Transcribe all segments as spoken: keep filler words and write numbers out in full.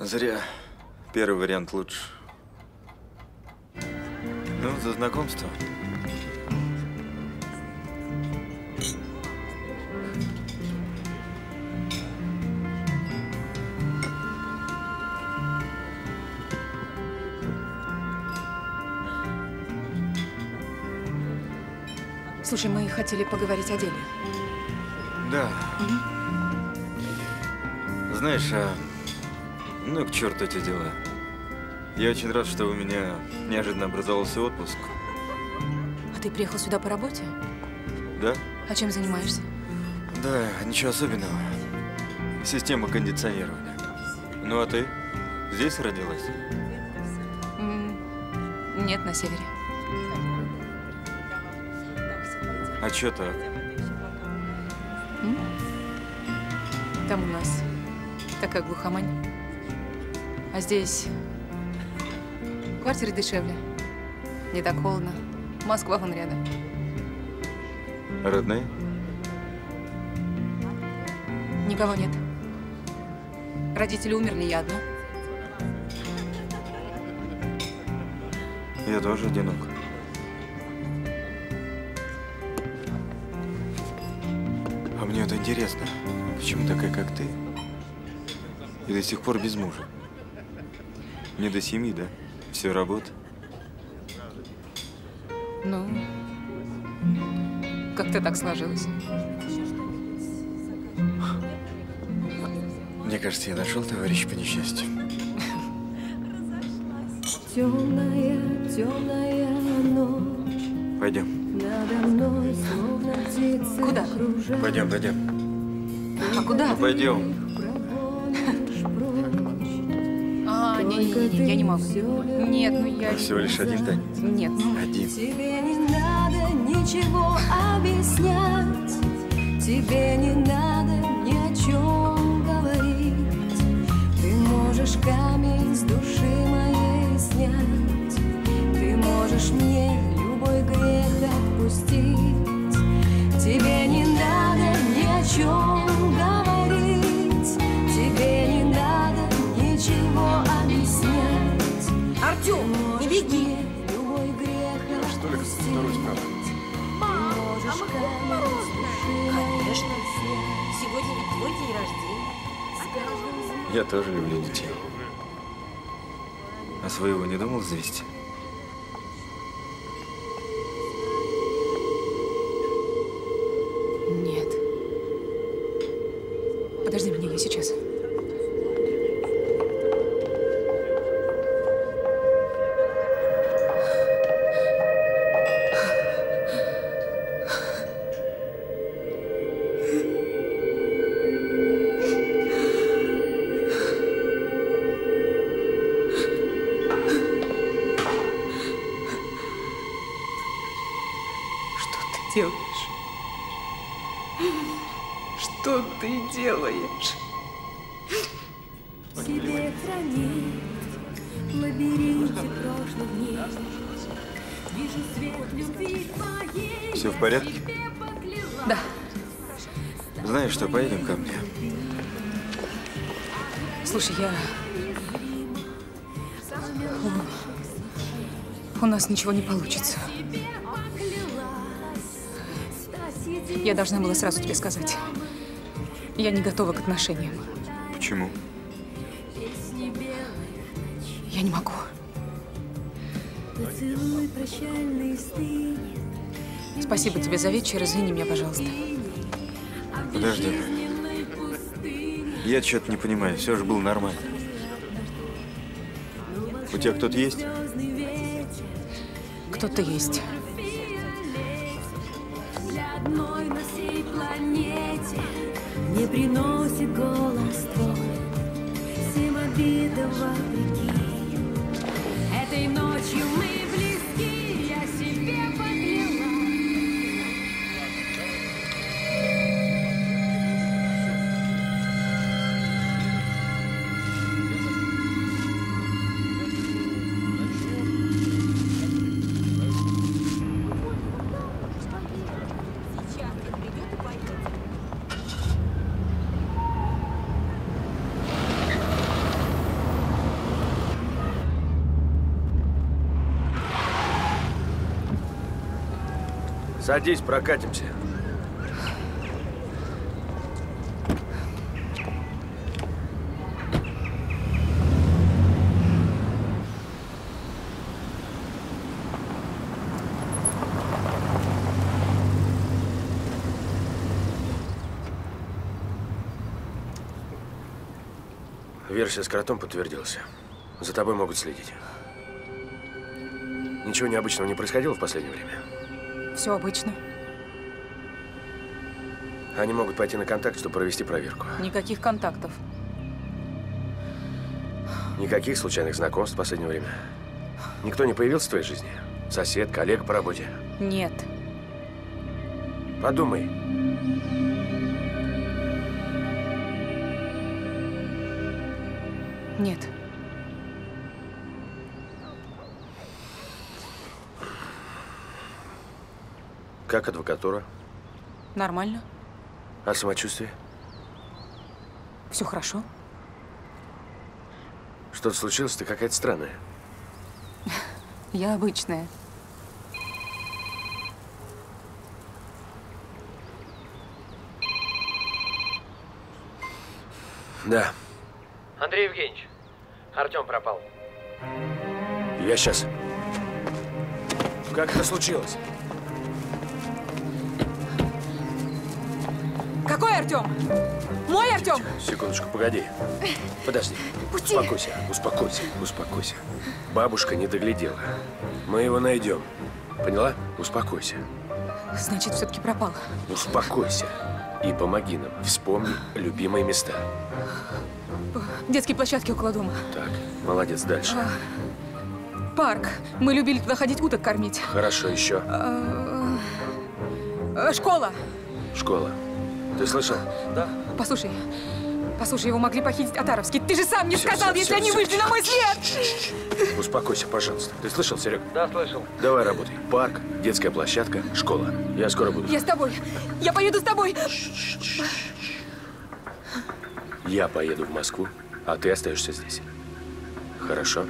Зря. Первый вариант лучше. Ну, за знакомство. Слушай, мы хотели поговорить о деле. Да. Угу. Знаешь, а... ну к черту эти дела. Я очень рад, что у меня неожиданно образовался отпуск. А ты приехал сюда по работе? Да. А чем занимаешься? Да, ничего особенного. Система кондиционирования. Ну а ты? Здесь родилась? Нет, на севере. А чё так? Там у нас такая глухомань. А здесь в квартире дешевле. Не так холодно. Москва вон рядом. Родные? Никого нет. Родители умерли, я одна. Я тоже одинок. Мне это интересно, почему такая, как ты? И до сих пор без мужа. Не до семьи, да? Все работа. Ну, как-то так сложилось. Мне кажется, я нашел товарища по несчастью. Темная, темная ночь. Пойдем. Куда? Пойдем, пойдем. А куда? Ну, пойдем. А, не, не, не, я не могу. Нет, ну я… Всего лишь один танец? Нет. Один. Тебе не надо ничего объяснять. Тебе не надо ни о чем говорить. Ты можешь камень с души моей снять. Ты можешь мне… грех отпустить. Тебе не надо ни о чем говорить. Тебе не надо ничего объяснять. Артём, не беги! Любой грех отпустить. Мам, а мы купим мороженое? Конечно. Сегодня ведь твой день рождения. Я тоже люблю детей. А своего не думал завести? Поедем ко мне. Слушай, я… У... У нас ничего не получится. Я должна была сразу тебе сказать. Я не готова к отношениям. Почему? Я не могу. Спасибо тебе за вечер. Извини меня, пожалуйста. Подожди. Я что-то не понимаю, все же было нормально. У тебя кто-то есть? Кто-то есть. Не приносит голос твой, всем обидам вопреки. Этой ночью мы близки, я себе поклялась. Садись, прокатимся. Версия с кротом подтвердилась. За тобой могут следить. Ничего необычного не происходило в последнее время? Все обычно. Они могут пойти на контакт, чтобы провести проверку. Никаких контактов. Никаких случайных знакомств в последнее время? Никто не появился в твоей жизни? Сосед, коллега по работе? Нет. Подумай. Нет. Как адвокатура? Нормально. А самочувствие? Все хорошо. Что-то случилось? Ты какая-то странная. Я обычная. Да. Андрей Евгеньевич, Артём пропал. Я сейчас. Как это случилось? Какой Артём? Мой Артём? Секундочку, погоди. Подожди. Пусти. Успокойся, успокойся, успокойся. Бабушка не доглядела. Мы его найдем. Поняла? Успокойся. Значит, все-таки пропал. Успокойся и помоги нам. Вспомни любимые места. Детские площадки около дома. Так, молодец, дальше. А, парк. Мы любили туда ходить, уток кормить. Хорошо, еще. А, школа. Школа. Ты слышал? Да. Послушай, послушай, его могли похитить Атаровский. Ты же сам мне все, сказал, все, если все, они все, вышли все. на мой след. Успокойся, пожалуйста. Ты слышал, Серега? Да, слышал. Давай работай. Парк, детская площадка, школа. Я скоро буду. Я с тобой. Я поеду с тобой. Я поеду в Москву, а ты остаешься здесь. Хорошо?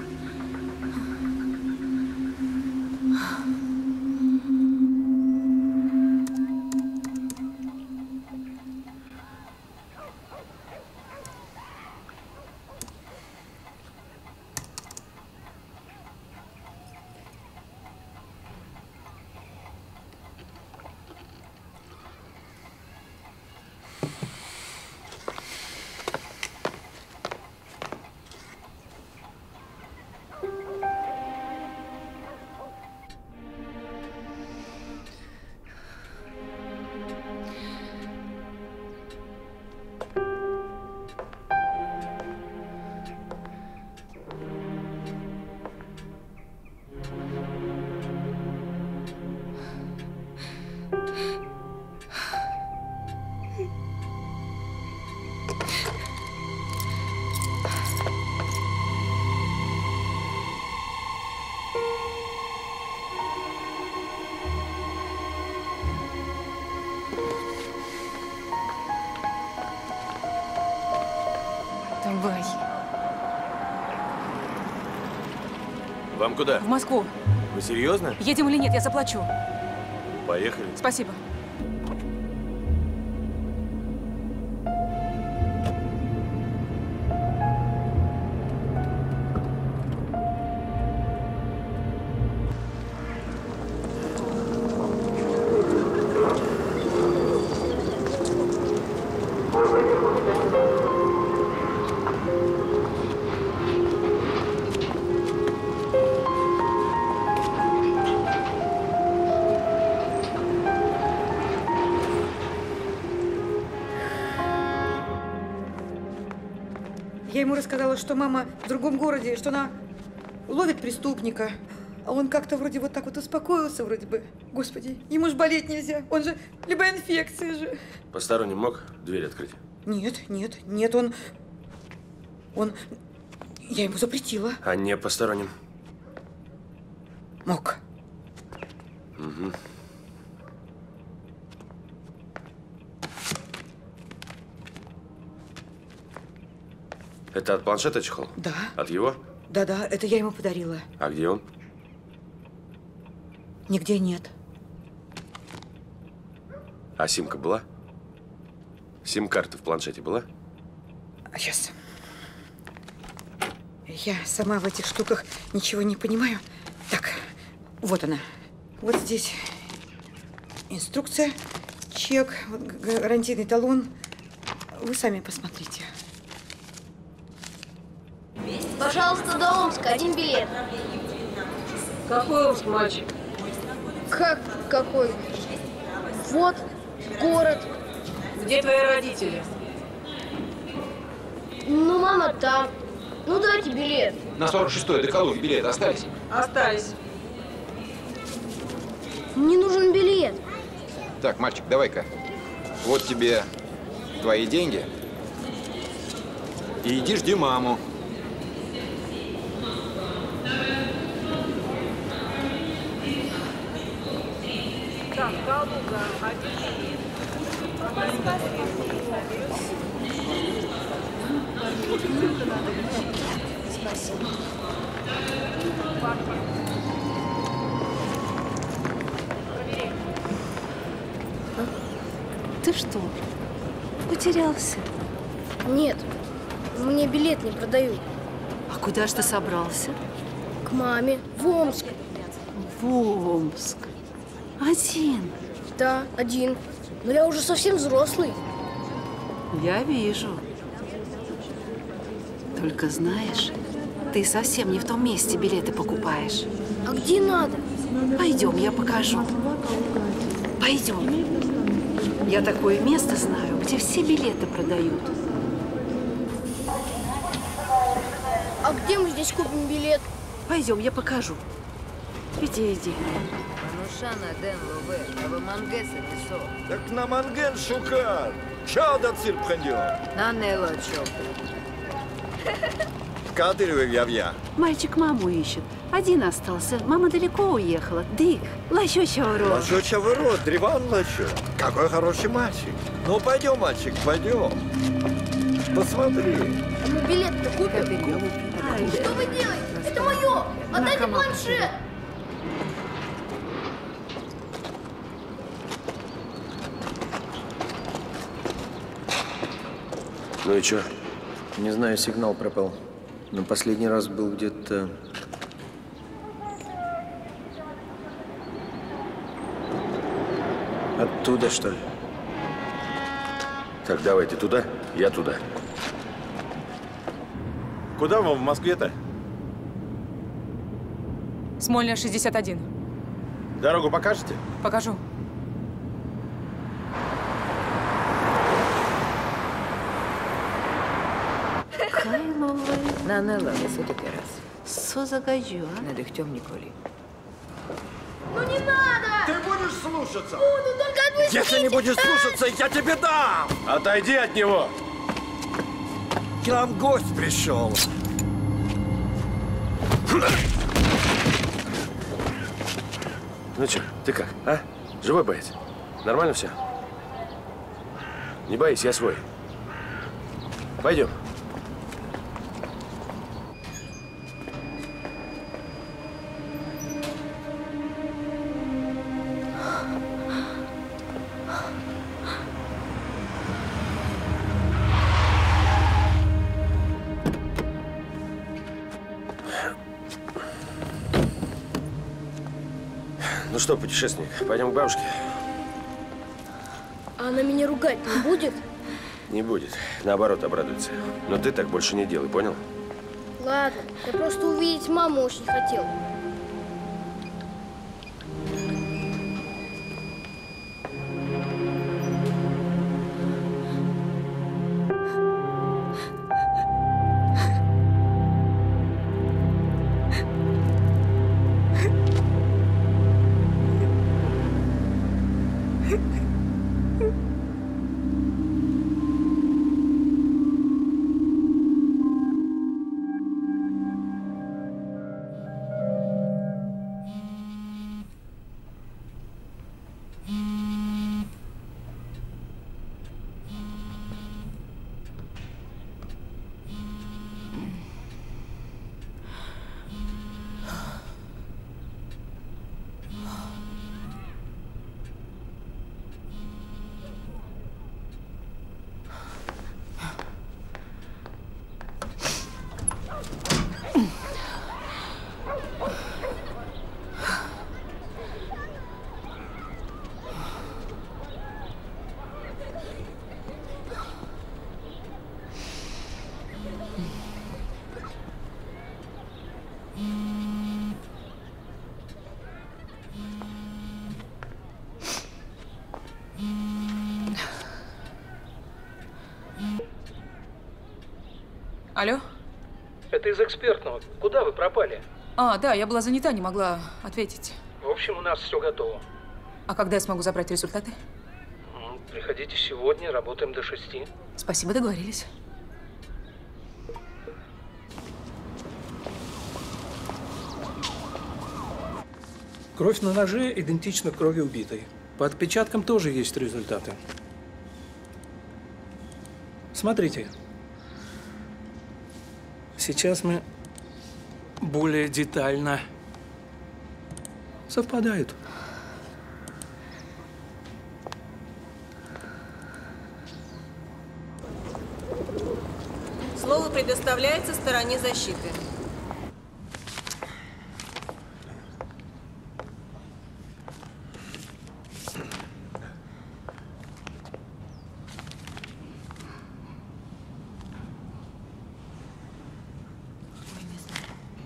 Вам куда? В Москву. Вы серьезно? Едем или нет, я заплачу. Поехали. Спасибо. Сказала, что мама в другом городе, что она ловит преступника. А он как-то вроде вот так вот успокоился, вроде бы. Господи, ему ж болеть нельзя. Он же, любая инфекция же. Посторонний мог дверь открыть? Нет, нет, нет, он... Он... Я ему запретила. А не посторонним? Мог. Угу. Это от планшета чехол? Да. От его? Да, да, это я ему подарила. А где он? Нигде нет. А симка была? Сим-карта в планшете была? Сейчас. Я сама в этих штуках ничего не понимаю. Так, вот она. Вот здесь инструкция, чек, гарантийный талон. Вы сами посмотрите. Пожалуйста, до Омска, один билет. Какой Омск, мальчик? Как какой? Вот город. Где твои родители? Ну, мама там. Ну, дайте билет. На сорок шестой до Калуги билет остались? Остались. Мне нужен билет. Так, мальчик, давай-ка. Вот тебе твои деньги. И иди жди маму. Так, Калуга, один билет. Спасибо. Ты что, потерялся? Нет, мне билет не продают. А куда ж ты собрался? К маме. В Омск. В Омск. Один? Да, один. Но я уже совсем взрослый. Я вижу. Только знаешь, ты совсем не в том месте билеты покупаешь. А где надо? Пойдем, я покажу. Пойдем. Я такое место знаю, где все билеты продают. А где мы здесь купим билет? Пойдем, я покажу. Иди, иди. Так на манген шукар. Чао да цирк ходил. На нело Кадырь я. Мальчик маму ищет. Один остался. Мама далеко уехала. Дык, лащу чауру. Лащу чауру, древан лащу. Какой хороший мальчик. Ну пойдем, мальчик, пойдем. Посмотри. Мы билет-то купим. Что вы делаете? Это мое. Отдайте планшет. Ну и чё? Не знаю, сигнал пропал. Но последний раз был где-то… Оттуда, что ли? Так, давайте туда, я туда. Куда вам в Москве-то? Смольная, шестьдесят один. Дорогу покажете? Покажу. На нелла высоты раз. Со загажу, а? Над их тем Николи. Ну не надо! Ты будешь слушаться? Буду, только отпустите! Если не будешь слушаться, я тебе дам! Отойди от него! К нам гость пришел. Ну что, ты как, а? Живой боец? Нормально все? Не боись, я свой. Пойдем. Что, путешественник, пойдем к бабушке? А она меня ругать не будет? Не будет. Наоборот, обрадуется. Но ты так больше не делай, понял? Ладно, я просто увидеть маму очень хотел. Алло? Это из экспертного. Куда вы пропали? А, да, я была занята, не могла ответить. В общем, у нас все готово. А когда я смогу забрать результаты? Ну, приходите сегодня, работаем до шести. Спасибо, договорились. Кровь на ноже идентична крови убитой. По отпечаткам тоже есть результаты. Смотрите. Сейчас мы более детально. Совпадают. Слово предоставляется стороне защиты.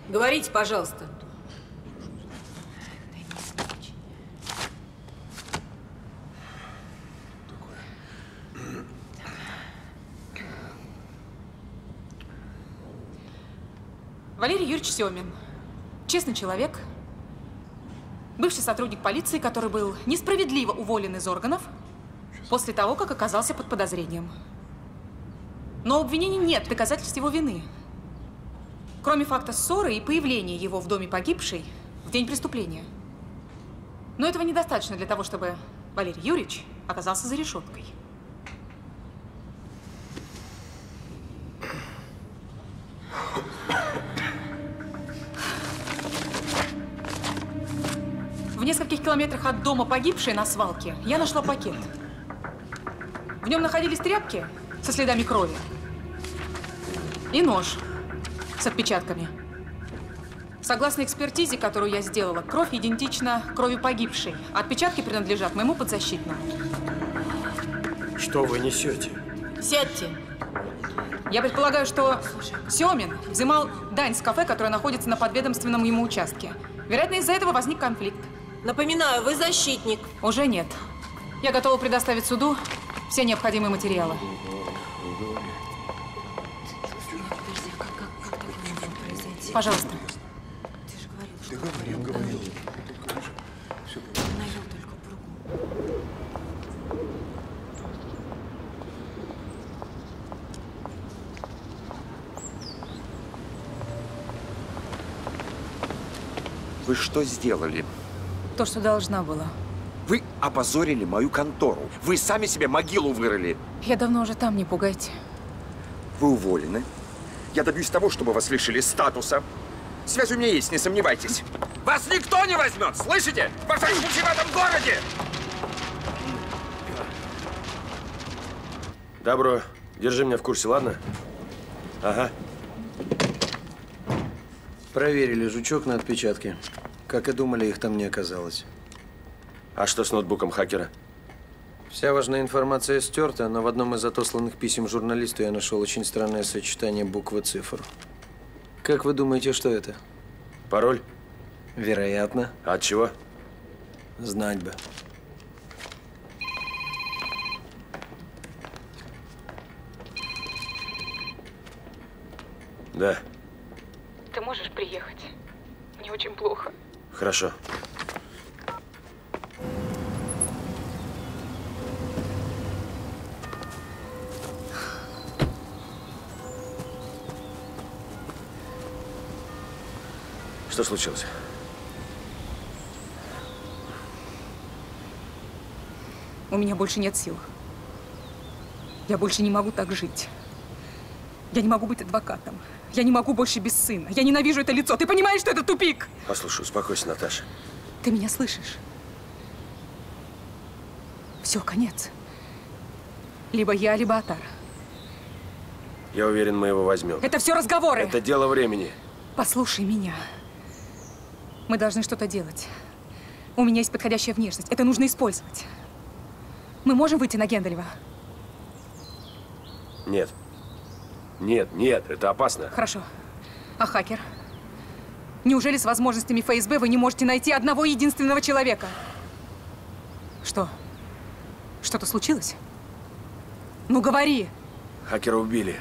Говорите, пожалуйста. Валерий Юрьевич Сёмин. Честный человек. Бывший сотрудник полиции, который был несправедливо уволен из органов после того, как оказался под подозрением. Но у обвинений нет доказательств его вины. Кроме факта ссоры и появления его в доме погибшей в день преступления. Но этого недостаточно для того, чтобы Валерий Юрьевич оказался за решеткой. В нескольких километрах от дома погибшей на свалке я нашла пакет. В нем находились тряпки со следами крови и нож с отпечатками. Согласно экспертизе, которую я сделала, кровь идентична крови погибшей. Отпечатки принадлежат моему подзащитному. Что вы несете? Сядьте. Я предполагаю, что Сёмин взимал дань с кафе, которое находится на подведомственном ему участке. Вероятно, из-за этого возник конфликт. Напоминаю, вы защитник. Уже нет. Я готова предоставить суду все необходимые материалы. Пожалуйста. Ты же говорил, что... Ты говорил, говорил. Все говорил. Навел только пругу. Вы что сделали? То, что должна была. Вы опозорили мою контору. Вы сами себе могилу вырыли. Я давно уже там, не пугайте. Вы уволены. Я добьюсь того, чтобы вас лишили статуса. Связь у меня есть, не сомневайтесь. Вас никто не возьмет, слышите? Во всяком случае, в этом городе! Добро. Держи меня в курсе, ладно? Ага. Проверили жучок на отпечатки. Как и думали, их там не оказалось. А что с ноутбуком хакера? Вся важная информация стерта, но в одном из отосланных писем журналисту я нашел очень странное сочетание букв и цифр. Как вы думаете, что это? Пароль? Вероятно. От чего? Знать бы. Да. Ты можешь приехать? Мне очень плохо. Хорошо. Что случилось? У меня больше нет сил. Я больше не могу так жить. Я не могу быть адвокатом. Я не могу больше без сына. Я ненавижу это лицо. Ты понимаешь, что это тупик? Послушай, успокойся, Наташа. Ты меня слышишь? Все, конец. Либо я, либо Атара. Я уверен, мы его возьмем. Это все разговоры. Это дело времени. Послушай меня. Мы должны что-то делать. У меня есть подходящая внешность. Это нужно использовать. Мы можем выйти на Генделева? Нет. Нет, нет, это опасно. Хорошо. А хакер? Неужели с возможностями эф эс бэ вы не можете найти одного единственного человека? Что? Что-то случилось? Ну говори! Хакера убили.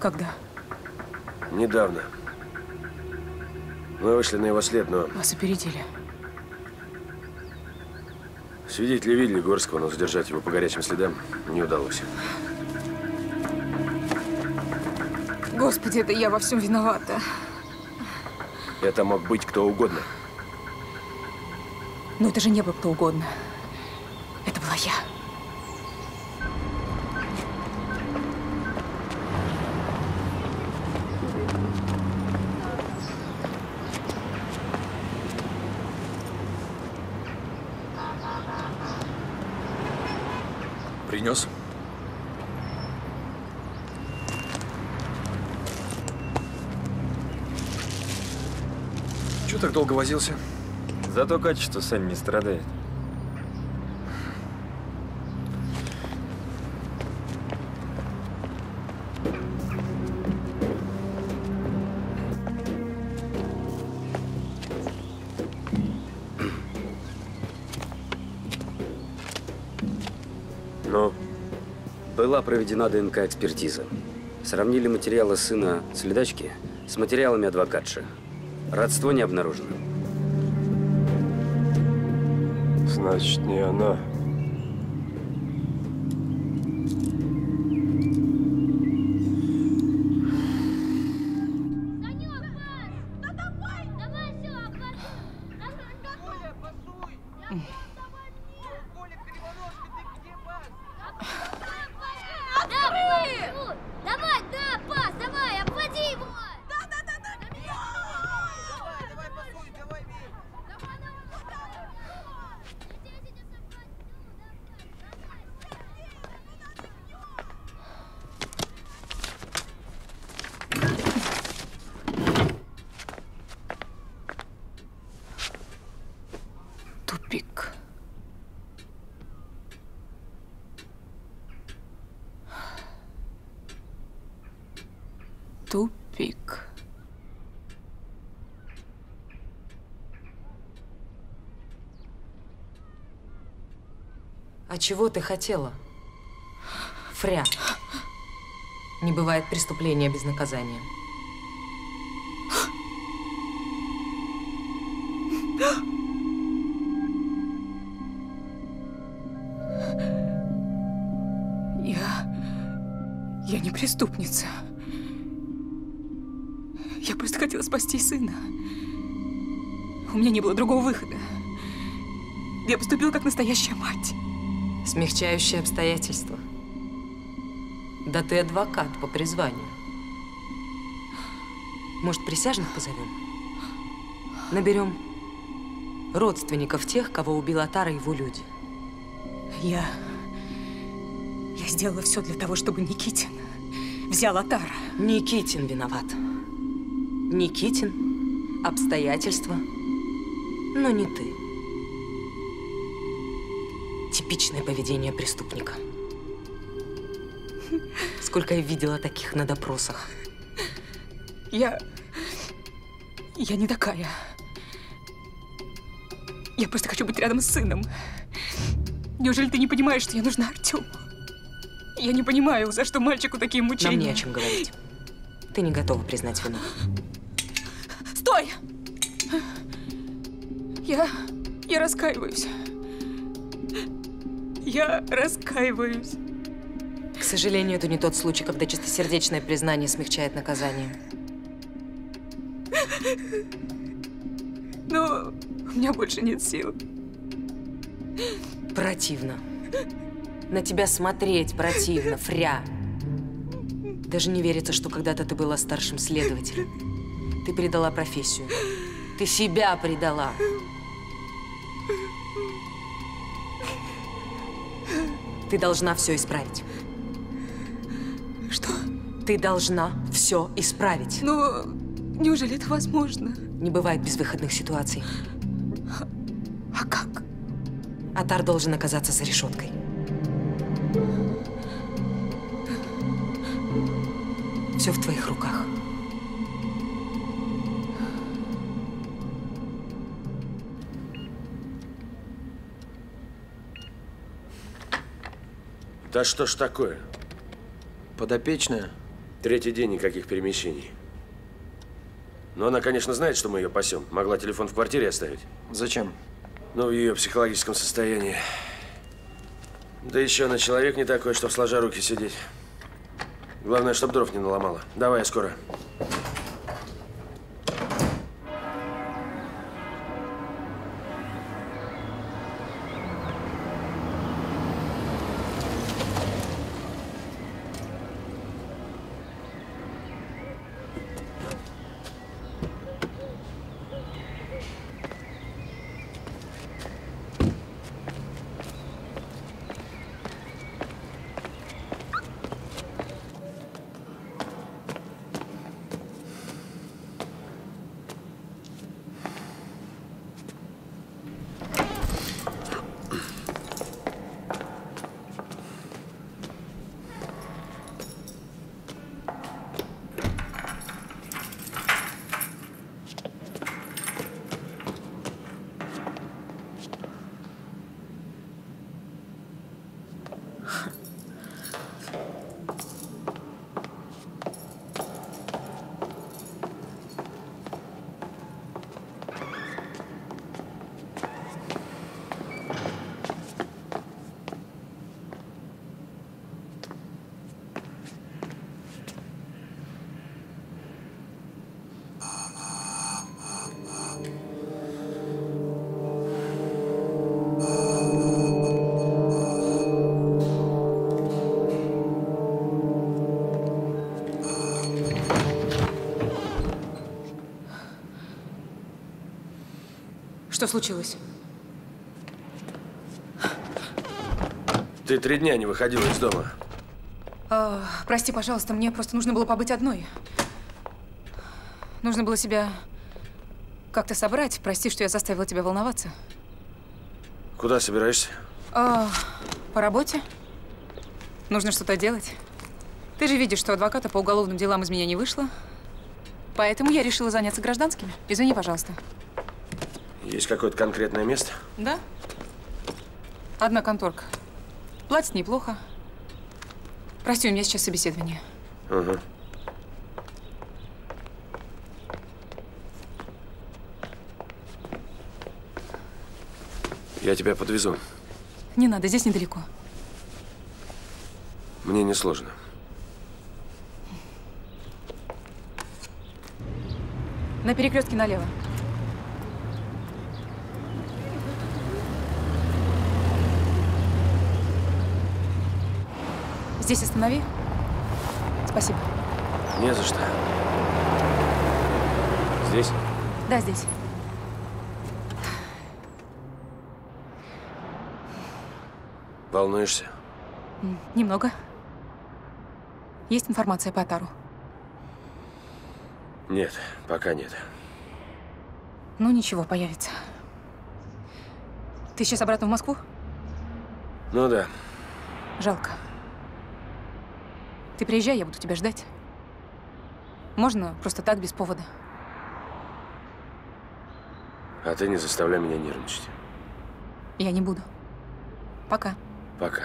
Когда? Недавно. Мы вышли на его след, но… Вас опередили. Свидетели видели Горского, но задержать его по горячим следам не удалось. Господи, это я во всем виновата. Это мог быть кто угодно. Но это же не был кто угодно. Это была я. Принес? Чего так долго возился? Зато качество, Сань, не страдает. Но была проведена ДНК-экспертиза. Сравнили материалы сына следачки с материалами адвокатши. Родство не обнаружено. Значит, не она. Чего ты хотела? Фря. Не бывает преступления без наказания. Я… Я не преступница. Я просто хотела спасти сына. У меня не было другого выхода. Я поступила как настоящая мать. Смягчающие обстоятельства. Да ты адвокат по призванию. Может, присяжных позовем? Наберем родственников тех, кого убил Атара и его люди. Я… Я сделала все для того, чтобы Никитин взял Атара. Никитин виноват. Никитин, обстоятельства, но не ты. Типичное поведение преступника. Сколько я видела таких на допросах. Я… Я не такая. Я просто хочу быть рядом с сыном. Неужели ты не понимаешь, что я нужна Артему? Я не понимаю, за что мальчику такие мучения. Нам не о чем говорить. Ты не готова признать вину. Стой! Я… Я раскаиваюсь. Я раскаиваюсь. К сожалению, это не тот случай, когда чистосердечное признание смягчает наказание. Но у меня больше нет сил. Противно. На тебя смотреть противно, Фря. Даже не верится, что когда-то ты была старшим следователем. Ты предала профессию. Ты себя предала. Ты должна все исправить. Что? Ты должна все исправить. Но неужели это возможно? Не бывает безвыходных ситуаций. А, а как? Атар должен оказаться за решеткой. Все в твоих руках. Да что ж такое? Подопечная Третий день никаких перемещений. Но она, конечно, знает, что мы ее пасем. Могла телефон в квартире оставить. Зачем? Ну, в ее психологическом состоянии. Да еще она человек не такой, что сложа руки сидеть. Главное, чтоб дров не наломала. Давай, я скоро. Что случилось? Ты три дня не выходила из дома. Э, прости, пожалуйста, мне просто нужно было побыть одной. Нужно было себя как-то собрать. Прости, что я заставила тебя волноваться. Куда собираешься? Э, по работе. Нужно что-то делать. Ты же видишь, что адвоката по уголовным делам из меня не вышло. Поэтому я решила заняться гражданскими. Извини, пожалуйста. Есть какое-то конкретное место? Да. Одна конторка. Платит неплохо. Прости, у меня сейчас собеседование. Угу. Я тебя подвезу. Не надо, здесь недалеко. Мне несложно. На перекрестке налево. Здесь останови. Спасибо. Не за что. Здесь? Да, здесь. Волнуешься? Немного. Есть информация по Атару? Нет, пока нет. Ну, ничего, появится. Ты сейчас обратно в Москву? Ну да. Жалко. Ты приезжай, я буду тебя ждать. Можно просто так, без повода. А ты не заставляй меня нервничать. Я не буду. Пока. Пока.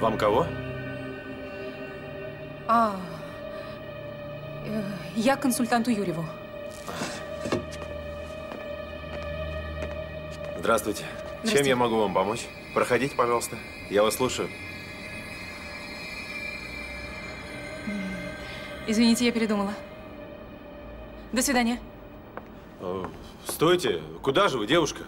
Вам кого? А, э, я к консультанту Юрьеву. Здравствуйте. Здравствуйте. Чем я могу вам помочь? Проходите, пожалуйста. Я вас слушаю. Извините, я передумала. До свидания. Э, стойте. Куда же вы, девушка?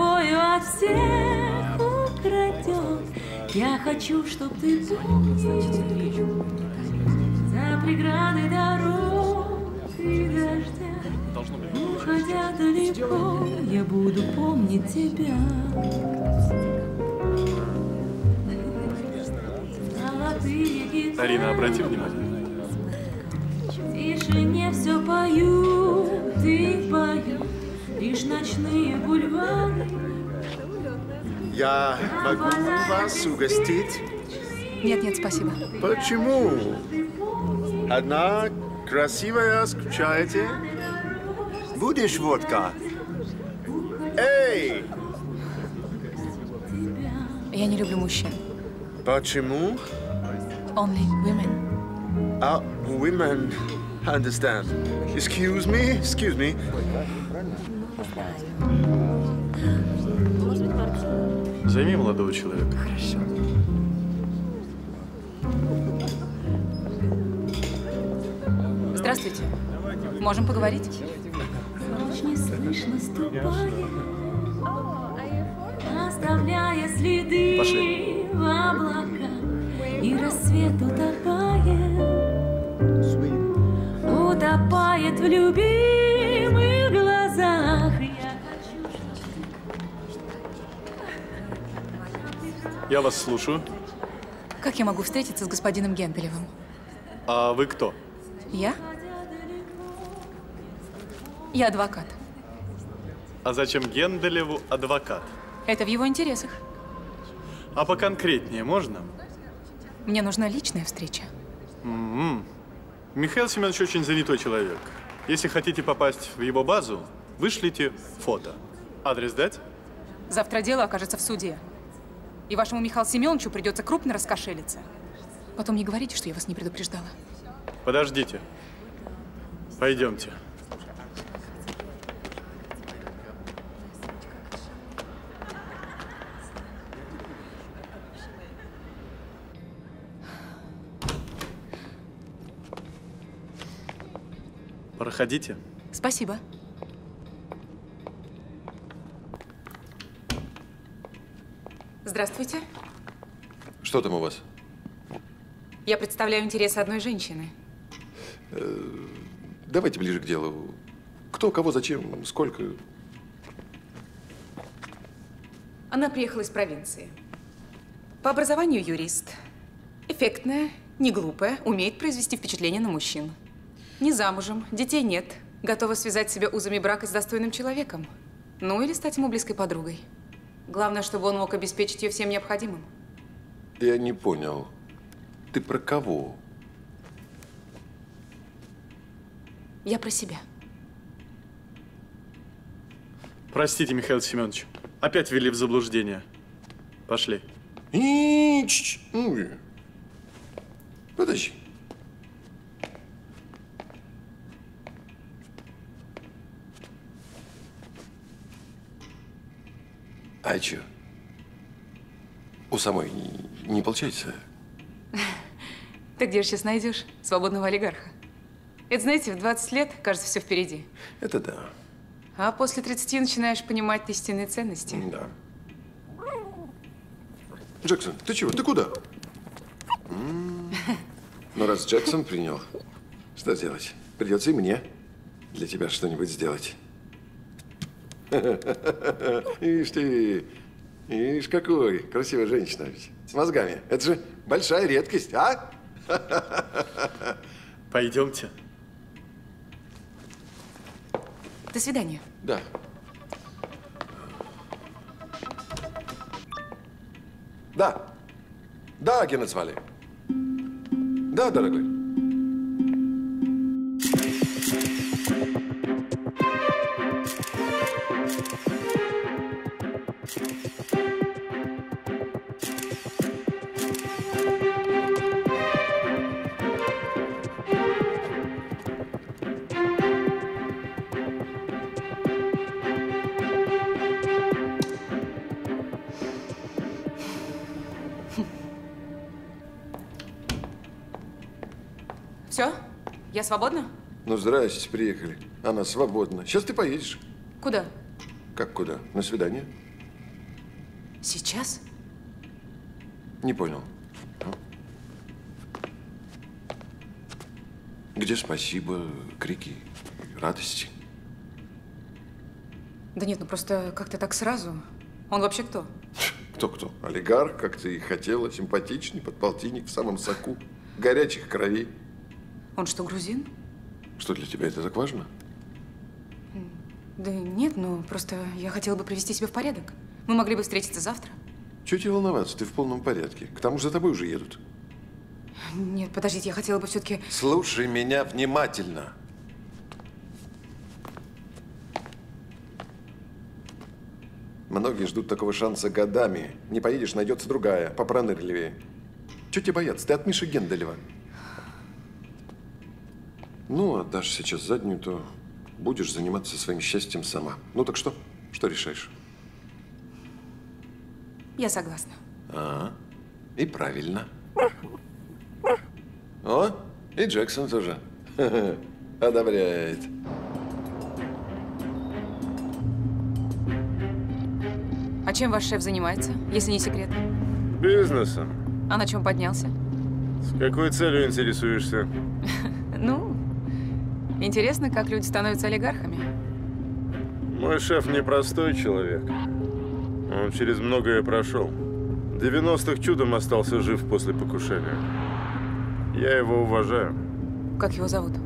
тобою от всех украдён. Я хочу, чтоб ты был за преграды дорог и дождя. Уходя далеко, я буду помнить тебя. Тарина, обрати внимание. В тишине все пою, ты пою, лишь ночные бульвары. Я могу вас угостить? Нет, нет, спасибо. Почему? Одна красивая, скучаете? Будешь водка? Эй! Я не люблю мужчин. Почему? Only women. Ah, women. Understand. Excuse me, excuse me. Займи молодого человека. Хорошо. Здравствуйте. Можем поговорить? Ночь не слышно ступает, оставляя следы в облаках. И рассвет утопает, утопает в любимых глазах. Я вас слушаю. Как я могу встретиться с господином Генделевым? А вы кто? Я? Я адвокат. А зачем Генделеву адвокат? Это в его интересах. А поконкретнее можно? Мне нужна личная встреча. Mm-hmm. Михаил Семенович очень занятой человек. Если хотите попасть в его базу, вышлите фото. Адрес дать? Завтра дело окажется в суде. И вашему Михаилу Семеновичу придется крупно раскошелиться. Потом не говорите, что я вас не предупреждала. Подождите. Пойдемте. Проходите. Спасибо. Здравствуйте. Что там у вас? Я представляю интересы одной женщины. Э-э- давайте ближе к делу. Кто, кого, зачем, сколько? Она приехала из провинции. По образованию юрист. Эффектная, не глупая, умеет произвести впечатление на мужчин. Не замужем, детей нет. Готова связать себя узами брака с достойным человеком. Ну, или стать ему близкой подругой. Главное, чтобы он мог обеспечить ее всем необходимым. Я не понял. Ты про кого? Я про себя. Простите, Михаил Семенович. Опять ввели в заблуждение. Пошли. Подожди. А чё? У самой не получается? Ты где же сейчас найдешь свободного олигарха? Это, знаете, в двадцать лет, кажется, все впереди. Это да. А после тридцати начинаешь понимать истинные ценности. Да. Джексон, ты чего? Ты куда? Ну, раз Джексон принял, что делать? Придется и мне для тебя что-нибудь сделать. Ишь ты, ишь какой, красивая женщина ведь, с мозгами. Это же большая редкость, а? Пойдемте. До свидания. Да. Да. Да, Гена звали. Да, дорогой. Я свободна? Ну, здрасте, приехали. Она свободна. Сейчас ты поедешь. Куда? Как куда? На свидание. Сейчас? Не понял. Где спасибо, крики, радости? Да нет, ну просто как-то так сразу. Он вообще кто? Кто-кто? Олигарх, как ты и хотела, симпатичный, подполтинник, в самом соку, горячих кровей. Он что, грузин? Что, для тебя это так важно? Да нет, ну просто я хотела бы привести себя в порядок. Мы могли бы встретиться завтра. Чего тебе волноваться? Ты в полном порядке. К тому же за тобой уже едут. Нет, подождите, я хотела бы все-таки… Слушай меня внимательно. Многие ждут такого шанса годами. Не поедешь, найдется другая, попронырливее. Чего тебе бояться? Ты от Миши Генделева. Ну, отдашь сейчас заднюю, то будешь заниматься своим счастьем сама. Ну так что? Что решаешь? Я согласна. А, и правильно. О, и Джексон тоже одобряет. А чем ваш шеф занимается, если не секрет? Бизнесом. А на чем поднялся? С какой целью интересуешься? Ну, интересно, как люди становятся олигархами. Мой шеф непростой человек. Он через многое прошел. В девяностых чудом остался жив после покушения. Я его уважаю. Как его зовут?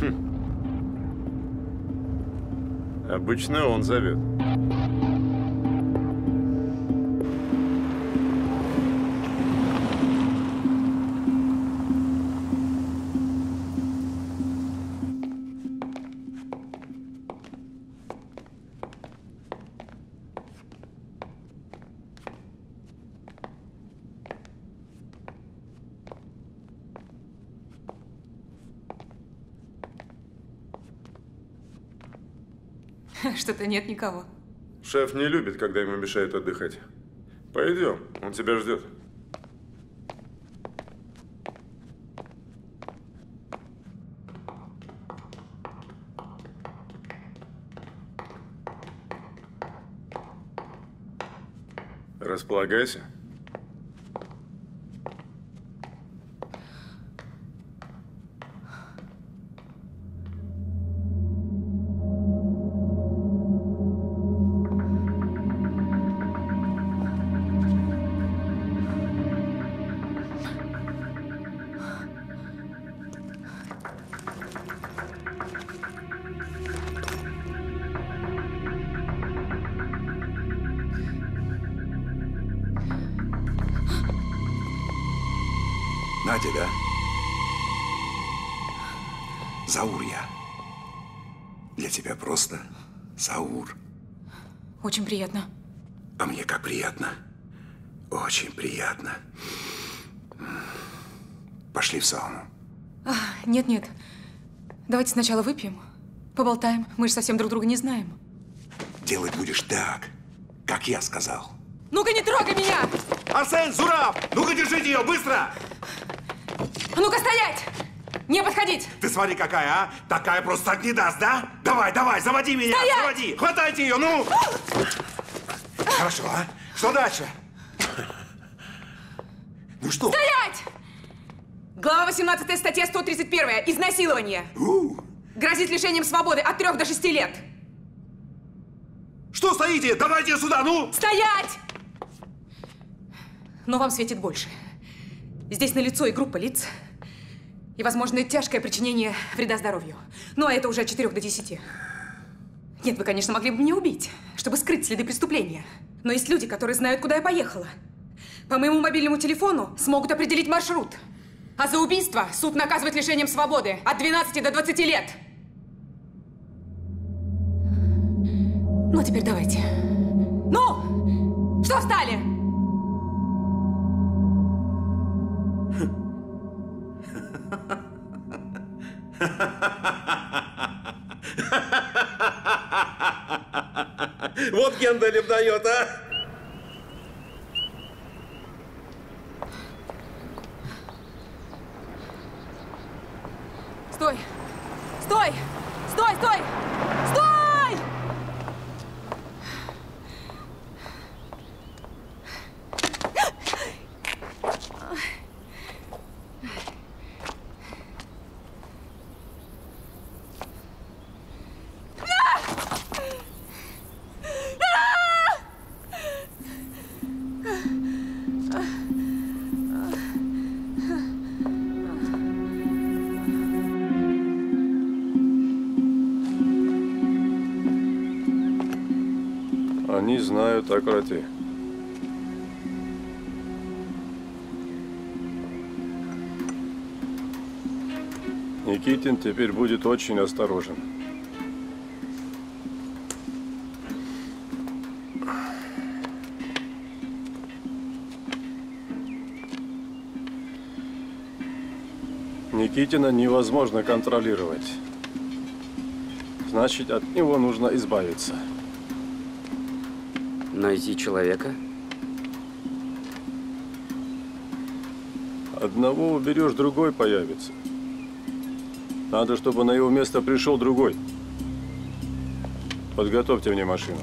Хм. Обычно он зовет. Что-то нет никого. Шеф не любит, когда ему мешают отдыхать. Пойдем, он тебя ждет. Располагайся. Очень приятно. А мне как приятно. Очень приятно. Пошли в сауну. Нет-нет. Давайте сначала выпьем, поболтаем. Мы же совсем друг друга не знаем. Делать будешь так, как я сказал. Ну-ка, не трогай меня! Арсен, Зурап! Ну-ка, держите ее, быстро! А ну-ка, стоять! Не подходить! Ты смотри, какая, а? Такая просто так не даст, да? Давай, давай, заводи меня! Стоять! Заводи! Хватайте ее, ну! Хорошо, а? Что дальше? Ну что? Стоять! Глава восемнадцатая, статья сто тридцать первая. Изнасилование. У. Грозит лишением свободы от трех до шести лет. Что стоите? Давайте сюда, ну! Стоять! Но вам светит больше. Здесь налицо и группа лиц. И, возможно, тяжкое причинение вреда здоровью. Ну, а это уже от четырёх до десяти. Нет, вы, конечно, могли бы меня убить, чтобы скрыть следы преступления. Но есть люди, которые знают, куда я поехала. По моему мобильному телефону смогут определить маршрут. А за убийство суд наказывает лишением свободы от двенадцати до двадцати лет. Ну, теперь давайте. Ну! Что встали? Вот Генделев дает, а? Стой! Стой! Стой! Стой! Стой! Они знают о кроте. Никитин теперь будет очень осторожен. Никитина невозможно контролировать. Значит, от него нужно избавиться. Найти человека? Одного уберешь, другой появится. Надо, чтобы на его место пришел другой. Подготовьте мне машину.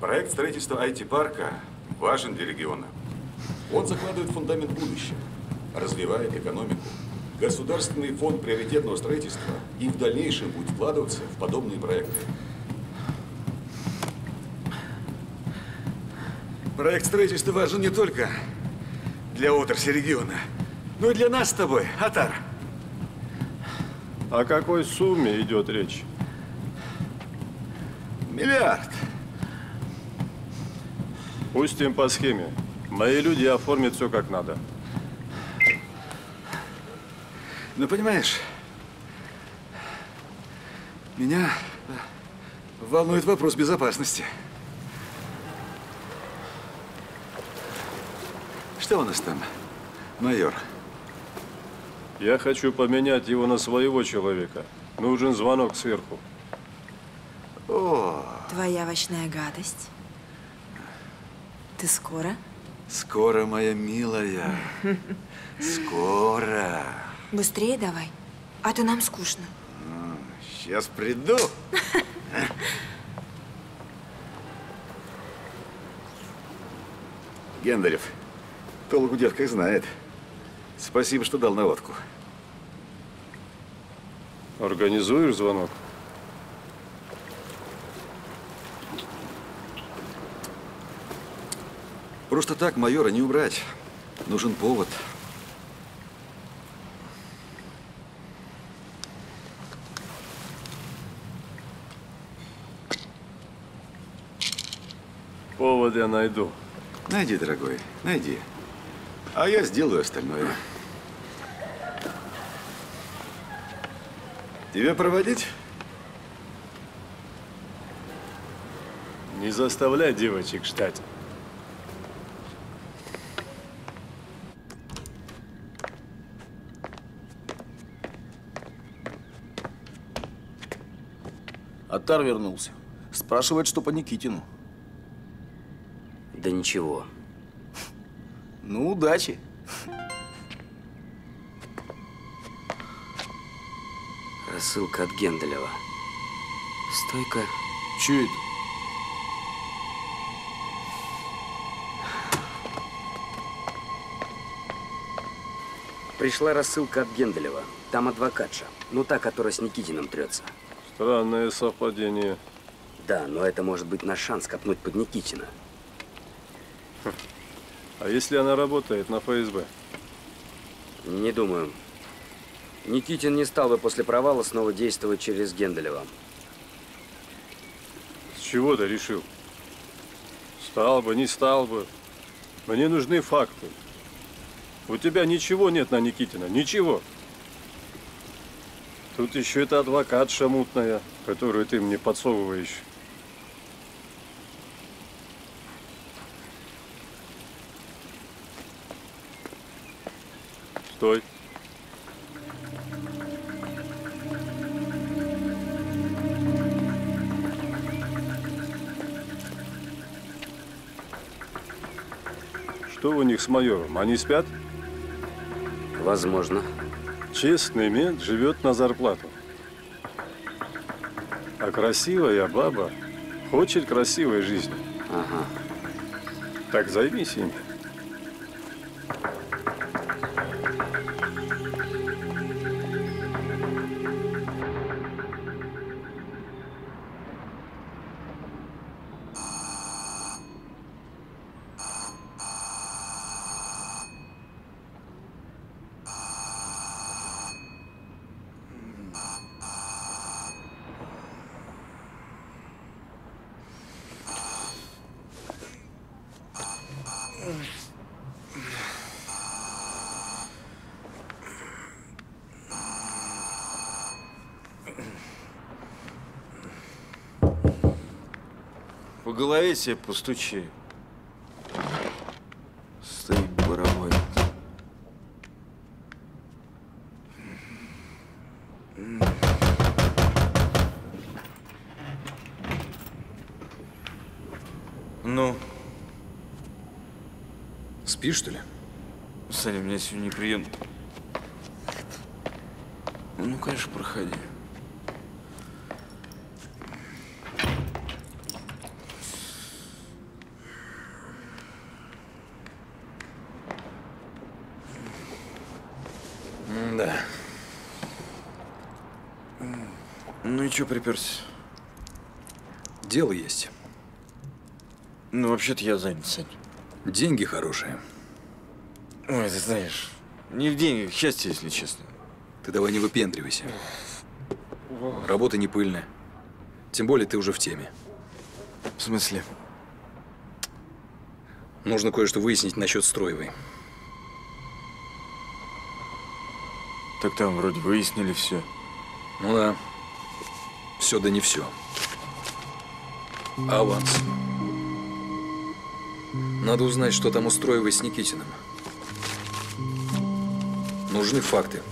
Проект строительства ай ти-парка важен для региона. Он закладывает фундамент будущего, развивает экономику. Государственный фонд приоритетного строительства и в дальнейшем будет вкладываться в подобные проекты. Проект строительства важен не только для отрасли региона, но и для нас с тобой, Атар. О какой сумме идет речь? Миллиард. Пустим по схеме. Мои люди оформят все как надо. Ну, понимаешь, меня волнует вопрос безопасности. Что у нас там, майор? Я хочу поменять его на своего человека. Нужен звонок сверху. О. Твоя овощная гадость. Ты скоро? Скоро, моя милая. Скоро. Быстрее давай, а то нам скучно. Сейчас приду. Генделев, толку дед как знает. Спасибо, что дал наводку. Организуешь звонок? Просто так майора не убрать. Нужен повод. Повод я найду. Найди, дорогой, найди. А я сделаю остальное. Тебя проводить? Не заставляй девочек ждать. Атар вернулся. Спрашивает, что по Никитину. Да ничего. Ну, удачи. Рассылка от Генделева. Стойка. Чё это? Пришла рассылка от Генделева. Там адвокатша. Ну, та, которая с Никитиным трется. Странное совпадение. Да, но это может быть наш шанс копнуть под Никитина. А если она работает на эф эс бэ? Не думаю. Никитин не стал бы после провала снова действовать через Генделева. С чего ты решил? Стал бы, не стал бы. Мне нужны факты. У тебя ничего нет на Никитина, ничего. Тут еще эта адвокатша мутная, которую ты мне подсовываешь. Стой. Что у них с майором? Они спят? Возможно. Честный мент живет на зарплату. А красивая баба хочет красивой жизни. Ага. Так займись ими. По голове себе постучи. Стоит боровой. Ну? Спишь, что ли? Саня, у меня сегодня неприем. Ну, конечно, проходи. Да. Ну и чё приперся? Дело есть. Ну, вообще-то я занят, Сань. Деньги хорошие. Ой, ты знаешь, не в деньгах счастье, если честно. Ты давай не выпендривайся. Работа не пыльная. Тем более ты уже в теме. В смысле? Нужно кое-что выяснить насчет Строевой. Так там вроде выяснили все. Ну да. Все да не все. Аванс. Надо узнать, что там у Строевой с Никитиным. Нужны факты.